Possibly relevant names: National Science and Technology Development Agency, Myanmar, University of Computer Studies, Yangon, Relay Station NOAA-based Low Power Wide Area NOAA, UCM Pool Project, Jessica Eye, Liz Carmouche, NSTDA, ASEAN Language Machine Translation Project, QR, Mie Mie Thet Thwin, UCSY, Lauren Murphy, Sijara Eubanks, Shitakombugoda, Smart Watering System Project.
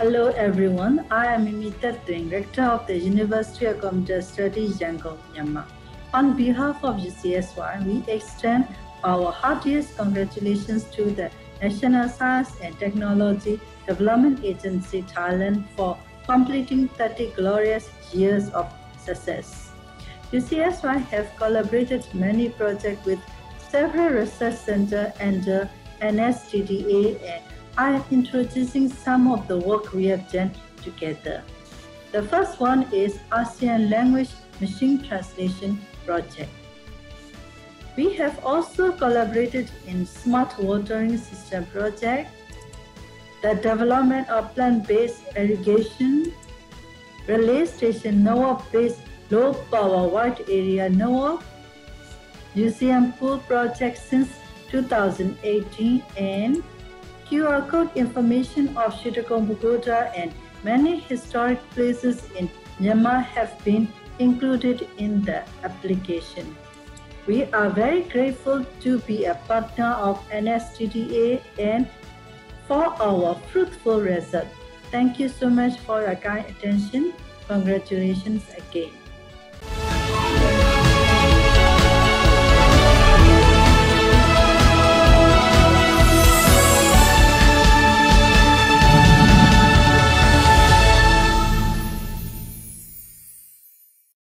Hello everyone, I am Mie Mie Thet Thwin, Rector of the University of Computer Studies, Yangon, Myanmar. On behalf of UCSY, we extend our heartiest congratulations to the National Science and Technology Development Agency, Thailand, for completing 30 glorious years of success. UCSY have collaborated many projects with several research centers and the NSTDA, and I am introducing some of the work we have done together. The first one is ASEAN Language Machine Translation Project. We have also collaborated in Smart Watering System Project, the development of plant-based irrigation, Relay Station NOAA-based Low Power Wide Area NOAA, UCM Pool Project since 2018, and QR code information of Shitakombugoda and many historic places in Myanmar have been included in the application. We are very grateful to be a partner of NSTDA and for our fruitful result. Thank you so much for your kind attention. Congratulations again.